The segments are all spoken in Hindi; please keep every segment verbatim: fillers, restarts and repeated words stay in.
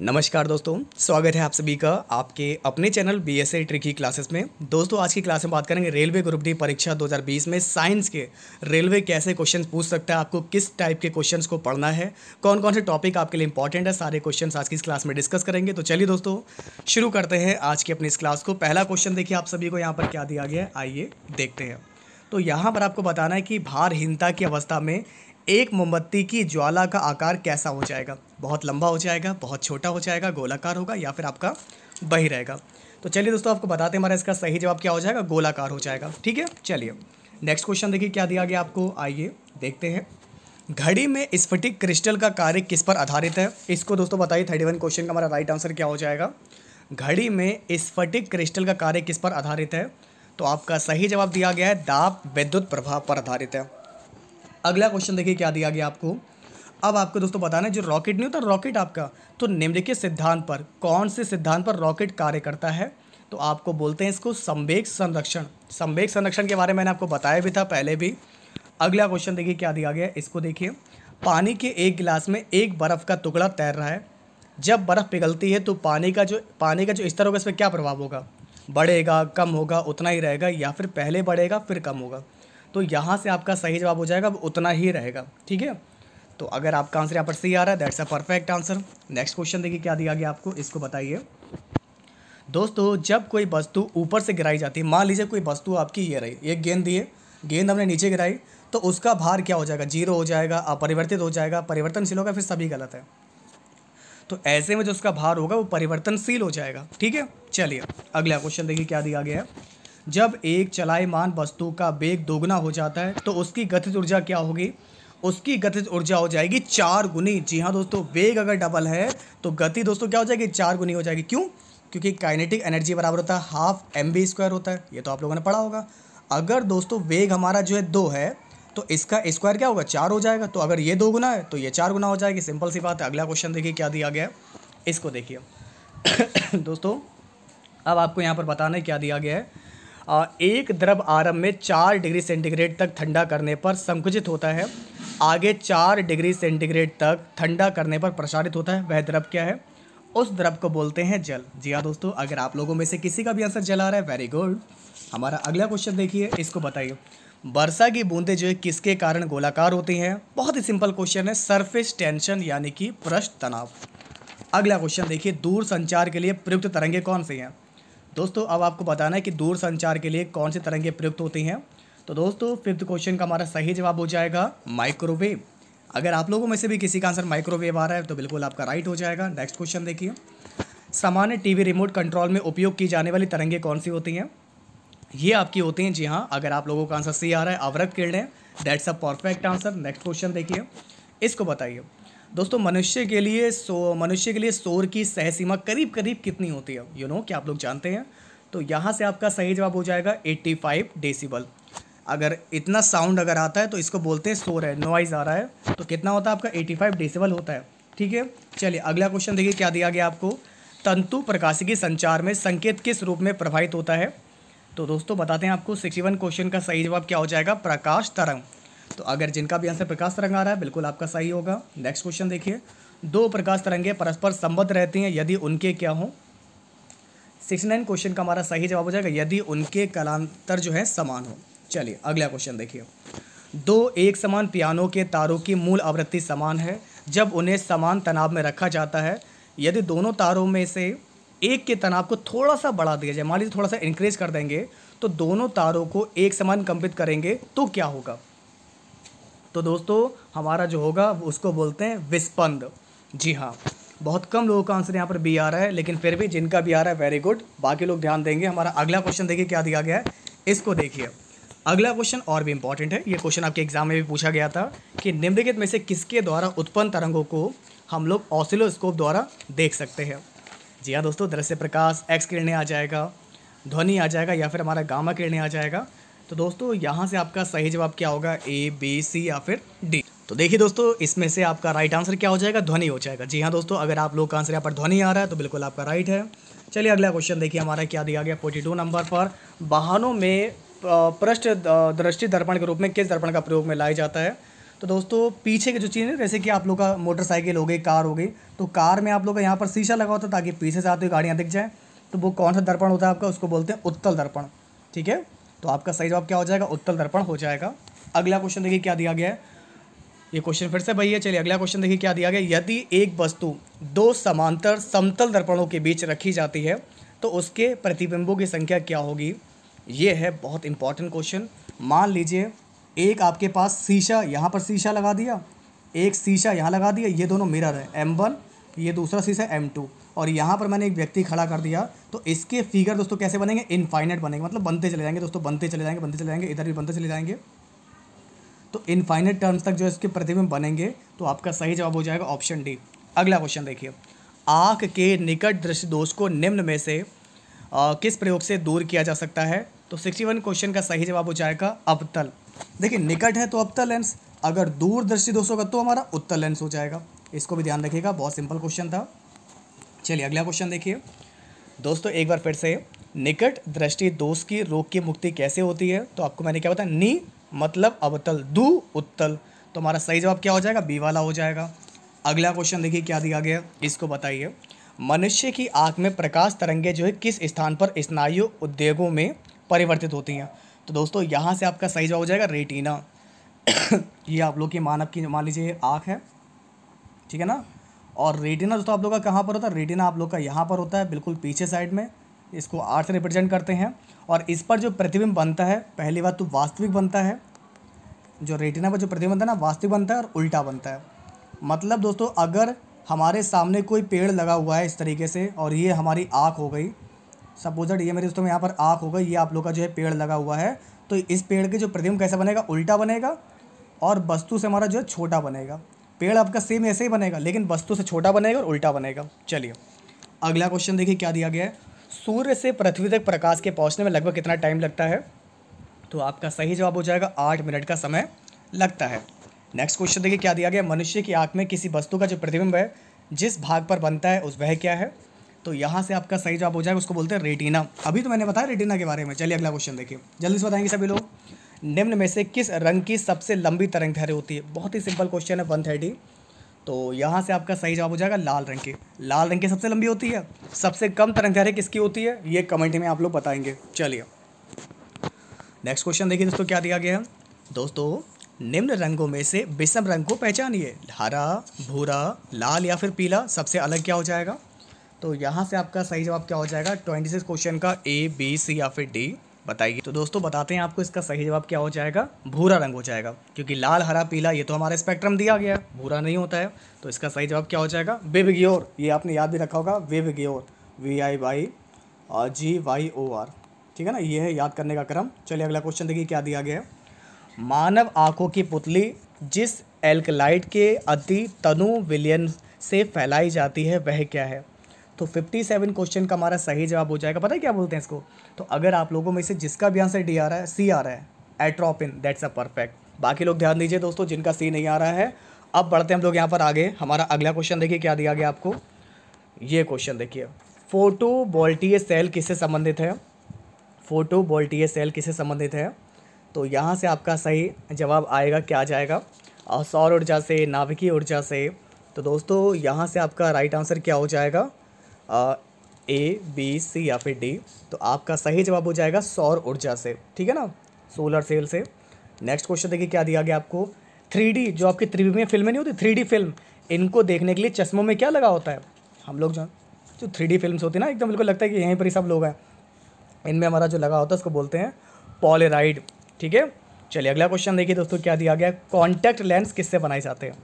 नमस्कार दोस्तों, स्वागत है आप सभी का आपके अपने channel B S A tricky classes में। दोस्तों आज की क्लास में बात करेंगे रेलवे ग्रुप डी परीक्षा दो हज़ार बीस में साइंस के रेलवे कैसे क्वेश्चन पूछ सकता है, आपको किस टाइप के क्वेश्चंस को पढ़ना है, कौन कौन से टॉपिक आपके लिए इंपॉर्टेंट है, सारे क्वेश्चन आज की इस क्लास में डिस्कस करेंगे। तो चलिए दोस्तों शुरू करते हैं आज की अपनी इस क्लास को। पहला क्वेश्चन देखिए आप सभी को यहाँ पर क्या दिया गया है, आइए देखते हैं। तो यहाँ पर आपको बताना है कि भारहीनता की अवस्था में एक मोमबत्ती की ज्वाला का आकार कैसा हो जाएगा, बहुत लंबा हो जाएगा, बहुत छोटा हो जाएगा, गोलाकार होगा या फिर आपका बही रहेगा। तो चलिए दोस्तों आपको बताते हैं हमारा इसका सही जवाब क्या हो जाएगा, गोलाकार हो जाएगा। ठीक है, चलिए नेक्स्ट क्वेश्चन देखिए क्या दिया गया आपको, आइए देखते हैं। घड़ी में स्फटिक क्रिस्टल का कार्य किस पर आधारित है, इसको दोस्तों बताइए। थर्टी वन क्वेश्चन का हमारा राइट आंसर क्या हो जाएगा, घड़ी में स्फटिक क्रिस्टल का कार्य किस पर आधारित है। तो आपका सही जवाब दिया गया है दाब विद्युत प्रभाव पर आधारित है। अगला क्वेश्चन देखिए क्या दिया गया आपको। अब आपको दोस्तों बताना है जो रॉकेट नहीं होता रॉकेट आपका, तो निम्नलिखित सिद्धांत पर, कौन से सिद्धांत पर रॉकेट कार्य करता है। तो आपको बोलते हैं इसको संवेग संरक्षण। संवेग संरक्षण के बारे में मैंने आपको बताया भी था पहले भी। अगला क्वेश्चन देखिए क्या दिया गया, इसको देखिए। पानी के एक गिलास में एक बर्फ़ का टुकड़ा तैर रहा है, जब बर्फ़ पिघलती है तो पानी का जो पानी का जो स्तर होगा इस पर क्या प्रभाव होगा, बढ़ेगा, कम होगा, उतना ही रहेगा या फिर पहले बढ़ेगा फिर कम होगा। तो यहाँ से आपका सही जवाब हो जाएगा उतना ही रहेगा। ठीक है, तो अगर आपका आंसर यहाँ पर सी आ रहा है, that's a perfect answer. Next question देखिए क्या दिया गया आपको, इसको बताइए दोस्तों। जब कोई वस्तु ऊपर से गिराई जाती है, मान लीजिए कोई वस्तु आपकी ये रही, एक गेंद दी है, गेंद हमने नीचे गिराई, तो उसका भार क्या हो जाएगा, जीरो हो जाएगा, अपरिवर्तित हो जाएगा, परिवर्तनशील होगा, फिर सभी गलत है। तो ऐसे में जो उसका भार होगा वो परिवर्तनशील हो जाएगा। ठीक है, चलिए अगला क्वेश्चन देखिए क्या दिया गया है। जब एक चलायमान वस्तु का वेग दोगुना हो जाता है तो उसकी गतिज ऊर्जा क्या होगी, उसकी गतिज ऊर्जा हो जाएगी चार गुनी। जी हाँ दोस्तों, वेग अगर डबल है तो गति दोस्तों क्या हो जाएगी, चार गुनी हो जाएगी। क्यों, क्योंकि काइनेटिक एनर्जी बराबर होता है हाफ एम बी स्क्वायर होता है, ये तो आप लोगों ने पढ़ा होगा। अगर दोस्तों वेग हमारा जो है दो है तो इसका स्क्वायर क्या होगा, चार हो जाएगा। तो अगर ये दो गुना है तो ये चार गुना हो जाएगी, सिंपल सी बात है। अगला क्वेश्चन देखिए क्या दिया गया, इसको देखिए। दोस्तों अब आपको यहाँ पर बताना है क्या दिया गया है। एक द्रव आरंभ में चार डिग्री सेंटीग्रेड तक ठंडा करने पर संकुचित होता है, आगे चार डिग्री सेंटीग्रेड तक ठंडा करने पर प्रसारित होता है, वह द्रव क्या है, उस द्रव को बोलते हैं जल। जी हाँ दोस्तों, अगर आप लोगों में से किसी का भी आंसर जल आ रहा है, वेरी गुड। हमारा अगला क्वेश्चन देखिए, इसको बताइए। वर्षा की बूंदें जो है किसके कारण गोलाकार होती हैं। बहुत ही सिंपल क्वेश्चन है, सरफेस टेंशन यानी कि पृष्ठ तनाव। अगला क्वेश्चन देखिए, दूर संचार के लिए प्रयुक्त तरंगे कौन सी हैं। दोस्तों अब आपको बताना है कि दूर संचार के लिए कौन सी तरंगें प्रयुक्त होती हैं। तो दोस्तों फिफ्थ क्वेश्चन का हमारा सही जवाब हो जाएगा माइक्रोवेव। अगर आप लोगों में से भी किसी का आंसर माइक्रोवेव आ रहा है तो बिल्कुल आपका राइट हो जाएगा। नेक्स्ट क्वेश्चन देखिए, सामान्य टीवी रिमोट कंट्रोल में उपयोग की जाने वाली तरंगें कौन सी होती हैं, ये आपकी होती हैं। जी हाँ, अगर आप लोगों का आंसर सी आ रहा है, अवरक्त किरणें, that's a perfect answer. Next question देखिए, इसको बताइए दोस्तों। मनुष्य के लिए सो मनुष्य के लिए शोर की सह सीमा करीब करीब कितनी होती है, यू नो क्या आप लोग जानते हैं। तो यहाँ से आपका सही जवाब हो जाएगा पचासी डेसिबल। अगर इतना साउंड अगर आता है तो इसको बोलते हैं शोर है, नॉइज़ आ रहा है, तो कितना होता है आपका पचासी डेसिबल होता है। ठीक है, चलिए अगला क्वेश्चन देखिए क्या दिया गया आपको। तंतु प्रकाशिकी संचार में संकेत किस रूप में प्रभावित होता है। तो दोस्तों बताते हैं आपको इकसठ क्वेश्चन का सही जवाब क्या हो जाएगा, प्रकाश तरंग। तो अगर जिनका भी आंसर प्रकाश तरंग आ रहा है बिल्कुल आपका सही होगा। नेक्स्ट क्वेश्चन देखिए, दो प्रकाश तरंगें परस्पर संबद्ध रहती हैं यदि उनके क्या हों। सिक्सटी नाइन क्वेश्चन का हमारा सही जवाब हो जाएगा यदि उनके कलांतर जो है समान हो। चलिए अगला क्वेश्चन देखिए, दो एक समान पियानो के तारों की मूल आवृत्ति समान है जब उन्हें समान तनाव में रखा जाता है। यदि दोनों तारों में से एक के तनाव को थोड़ा सा बढ़ा दिया जाए, मान लीजिए थोड़ा सा इंक्रीज कर देंगे, तो दोनों तारों को एक समान कंपित करेंगे तो क्या होगा। तो दोस्तों हमारा जो होगा उसको बोलते हैं विस्पंद। जी हाँ, बहुत कम लोगों का आंसर यहाँ पर बी आ रहा है, लेकिन फिर भी जिनका भी आ रहा है वेरी गुड, बाकी लोग ध्यान देंगे। हमारा अगला क्वेश्चन देखिए क्या दिया गया है, इसको देखिए। अगला क्वेश्चन और भी इंपॉर्टेंट है, ये क्वेश्चन आपके एग्जाम में भी पूछा गया था कि निम्नलिखित में से किसके द्वारा उत्पन्न तरंगों को हम लोग ऑसिलोस्कोप द्वारा देख सकते हैं। जी हाँ दोस्तों, दृश्य प्रकाश, एक्स किरणें आ जाएगा, ध्वनि आ जाएगा या फिर हमारा गामा किरणें आ जाएगा। तो दोस्तों यहाँ से आपका सही जवाब क्या होगा, ए, बी, सी या फिर डी। तो देखिए दोस्तों इसमें से आपका राइट आंसर क्या हो जाएगा, ध्वनि हो जाएगा। जी हाँ दोस्तों, अगर आप लोग का आंसर यहाँ पर ध्वनि आ रहा है तो बिल्कुल आपका राइट है। चलिए अगला क्वेश्चन देखिए हमारा क्या दिया गया बयालीस नंबर पर। वाहनों में पृष्ठ दृष्टि दर्पण के रूप में किस दर्पण का प्रयोग में लाया जाता है। तो दोस्तों पीछे की जो चीज़ है जैसे कि आप लोग का मोटरसाइकिल हो गई, कार हो गई, तो कार में आप लोग का यहाँ पर शीशा लगा होता है ताकि पीछे से आती हुई गाड़ियाँ दिख जाएँ। तो वो कौन सा दर्पण होता है आपका, उसको बोलते हैं उत्तल दर्पण। ठीक है, तो आपका सही जवाब क्या हो जाएगा, उत्तल दर्पण हो जाएगा। अगला क्वेश्चन देखिए क्या दिया गया है, ये क्वेश्चन फिर से भैया। चलिए अगला क्वेश्चन देखिए क्या दिया गया, यदि एक वस्तु दो समांतर समतल दर्पणों के बीच रखी जाती है तो उसके प्रतिबिंबों की संख्या क्या होगी। ये है बहुत इंपॉर्टेंट क्वेश्चन। मान लीजिए एक आपके पास शीशा, यहाँ पर शीशा लगा दिया, एक शीशा यहाँ लगा दिया, ये दोनों मिरर है एम वन, ये दूसरा शीशा एम टू, और यहाँ पर मैंने एक व्यक्ति खड़ा कर दिया। तो इसके फिगर दोस्तों कैसे बनेंगे, इनफाइनाइट बनेंगे, मतलब बनते चले जाएंगे दोस्तों, बनते चले जाएंगे, बनते चले जाएंगे, इधर भी बनते चले जाएंगे, तो इनफाइनाइट टर्म्स तक जो इसके प्रतिबिंब बनेंगे। तो आपका सही जवाब हो जाएगा ऑप्शन डी। अगला क्वेश्चन देखिए, आँख के निकट दृश्य दोष को निम्न में से आ, किस प्रयोग से दूर किया जा सकता है। तो इकसठ क्वेश्चन का सही जवाब हो जाएगा अपतल। देखिए निकट है तो अपतल लेंस, अगर दूर दृष्टि दोस्तों का तो हमारा उत्तल लेंस हो जाएगा, इसको भी ध्यान रखिएगा। बहुत सिंपल क्वेश्चन था। चलिए अगला क्वेश्चन देखिए दोस्तों, एक बार फिर से निकट दृष्टि दोष की रोग की मुक्ति कैसे होती है। तो आपको मैंने क्या बताया, नी मतलब अवतल, दू उत्तल, तो हमारा सही जवाब क्या हो जाएगा, बी वाला हो जाएगा। अगला क्वेश्चन देखिए क्या दिया गया, इसको बताइए, मनुष्य की आँख में प्रकाश तरंगे जो है किस स्थान पर स्नायु उद्वेगों में परिवर्तित होती हैं। तो दोस्तों यहाँ से आपका सही जवाब हो जाएगा रेटिना। ये आप लोग की मानव की मान लीजिए आँख है, ठीक है ना, और रेटिना दोस्तों आप लोग का कहाँ पर होता है, रेटिना आप लोग का यहाँ पर होता है, बिल्कुल पीछे साइड में। इसको आर से रिप्रेजेंट करते हैं, और इस पर जो प्रतिबिंब बनता है, पहली बात तो वास्तविक बनता है, जो रेटिना पर जो प्रतिबिंब बनता है ना, वास्तविक बनता है और उल्टा बनता है। मतलब दोस्तों अगर हमारे सामने कोई पेड़ लगा हुआ है इस तरीके से, और ये हमारी आँख हो गई, सपोज ये मेरे दोस्तों में यहाँ पर आँख हो गई, ये आप लोग का जो है पेड़ लगा हुआ है, तो इस पेड़ के जो प्रतिबिंब कैसा बनेगा, उल्टा बनेगा, और वस्तु से हमारा जो है छोटा बनेगा। पेड़ आपका सेम ऐसे ही बनेगा, लेकिन वस्तु से छोटा बनेगा और उल्टा बनेगा। चलिए अगला क्वेश्चन देखिए क्या दिया गया है, सूर्य से पृथ्वी तक प्रकाश के पहुँचने में लगभग कितना टाइम लगता है। तो आपका सही जवाब हो जाएगा आठ मिनट का समय लगता है। नेक्स्ट क्वेश्चन देखिए क्या दिया गया, मनुष्य की आँख में किसी वस्तु का जो प्रतिबिंब है जिस भाग पर बनता है उस वह क्या है। तो यहाँ से आपका सही जवाब हो जाएगा, उसको बोलते हैं रेटिना। अभी तो मैंने बताया रेटिना के बारे में। चलिए अगला क्वेश्चन देखिए, जल्दी से बताएंगे सभी लोग, निम्न में से किस रंग की सबसे लंबी तरंगदैर्घ्य होती है। बहुत ही सिंपल क्वेश्चन है एक सौ तीस। तो यहाँ से आपका सही जवाब हो जाएगा लाल रंग की, लाल रंग की सबसे लंबी होती है। सबसे कम तरंगदैर्घ्य किसकी होती है, ये कमेंट में आप लोग बताएंगे। चलिए नेक्स्ट क्वेश्चन देखिए दोस्तों क्या दिया गया है, दोस्तों निम्न रंगों में से विषम रंग को पहचानिए, हरा, भूरा, लाल या फिर पीला, सबसे अलग क्या हो जाएगा। तो यहाँ से आपका सही जवाब क्या हो जाएगा, छब्बीस क्वेश्चन का ए, बी, सी या फिर डी बताइए। तो दोस्तों बताते हैं आपको इसका सही जवाब क्या हो जाएगा, भूरा रंग हो जाएगा, क्योंकि लाल, हरा, पीला ये तो हमारा स्पेक्ट्रम दिया गया है, भूरा नहीं होता है। तो इसका सही जवाब क्या हो जाएगा, विब ग्योर। ये आपने याद भी रखा होगा, VIBGYOR, V I Y G Y O R, ठीक है ना, ये है याद करने का क्रम। चलिए अगला क्वेश्चन देखिए क्या दिया गया है, मानव आँखों की पुतली जिस एल्कलाइड के अति तनु विलयन से फैलाई जाती है वह क्या है। तो सत्तावन क्वेश्चन का हमारा सही जवाब हो जाएगा, पता है क्या बोलते हैं इसको। तो अगर आप लोगों में से जिसका भी आंसर डी आ रहा है, सी आ रहा है, एट्रॉपिन, दैट्स अ परफेक्ट। बाकी लोग ध्यान दीजिए दोस्तों, जिनका सी नहीं आ रहा है। अब बढ़ते हैं हम लोग यहाँ पर आगे। हमारा अगला क्वेश्चन देखिए क्या दिया गया आपको, ये क्वेश्चन देखिए, फोटोवोल्टिक सेल किससे संबंधित है, फोटोवोल्टिक सेल किससे संबंधित है। तो यहाँ से आपका सही जवाब आएगा क्या आ जाएगा, और सौर ऊर्जा से, नाभिकीय ऊर्जा से। तो दोस्तों यहाँ से आपका राइट आंसर क्या हो जाएगा, आ, ए, बी, सी या फिर डी। तो आपका सही जवाब हो जाएगा सौर ऊर्जा से, ठीक है ना, सोलर सेल से। नेक्स्ट क्वेश्चन देखिए क्या दिया गया आपको, थ्री डी जो आपकी त्रिविमीय फिल्में नहीं होती, थ्री डी फिल्म, इनको देखने के लिए चश्मों में क्या लगा होता है। हम लोग जो जो थ्री डी फिल्म होती है ना, एकदम बिल्कुल लगता है कि यहीं पर ही सब लोग हैं, इनमें हमारा जो लगा होता है उसको बोलते हैं पॉलीराइड, ठीक है। चलिए अगला क्वेश्चन देखिए दोस्तों क्या दिया गया, कॉन्टैक्ट लेंस किससे बनाए जाते हैं।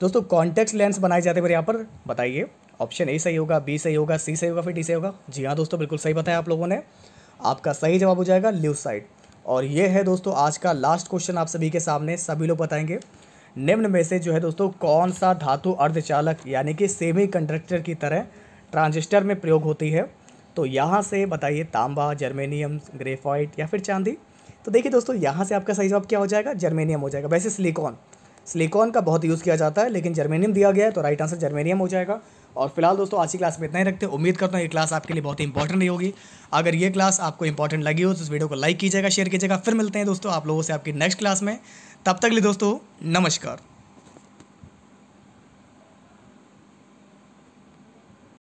दोस्तों कॉन्टैक्ट लेंस बनाए जाते हैं मेरे यहाँ पर, बताइए ऑप्शन ए सही होगा, बी सही होगा, सी सही होगा फिर डी सही होगा। जी हाँ दोस्तों बिल्कुल सही बताया आप लोगों ने, आपका सही जवाब हो जाएगा ल्यूसाइड। और ये है दोस्तों आज का लास्ट क्वेश्चन आप सभी के सामने, सभी लोग बताएंगे, निम्न में से जो है दोस्तों कौन सा धातु अर्धचालक यानी कि सेमी कंडक्टर की तरह ट्रांजिस्टर में प्रयोग होती है। तो यहाँ से बताइए तांबा, जर्मेनियम, ग्रेफाइट या फिर चांदी। तो देखिए दोस्तों यहाँ से आपका सही जवाब क्या हो जाएगा, जर्मेनियम हो जाएगा। वैसे सिलिकॉन, सिलिकॉन का बहुत यूज़ किया जाता है, लेकिन जर्मेनियम दिया गया है तो राइट आंसर जर्मेनियम हो जाएगा। और फिलहाल दोस्तों आज की क्लास में इतना ही रखते हैं। उम्मीद करता हूँ ये क्लास आपके लिए बहुत ही इंपॉर्टेंट रही होगी। अगर ये क्लास आपको इंपॉर्टेंट लगी हो तो इस वीडियो को लाइक कीजिएगा, शेयर कीजिएगा। फिर मिलते हैं दोस्तों आप लोगों से आपकी नेक्स्ट क्लास में। तब तक के लिए दोस्तों नमस्कार।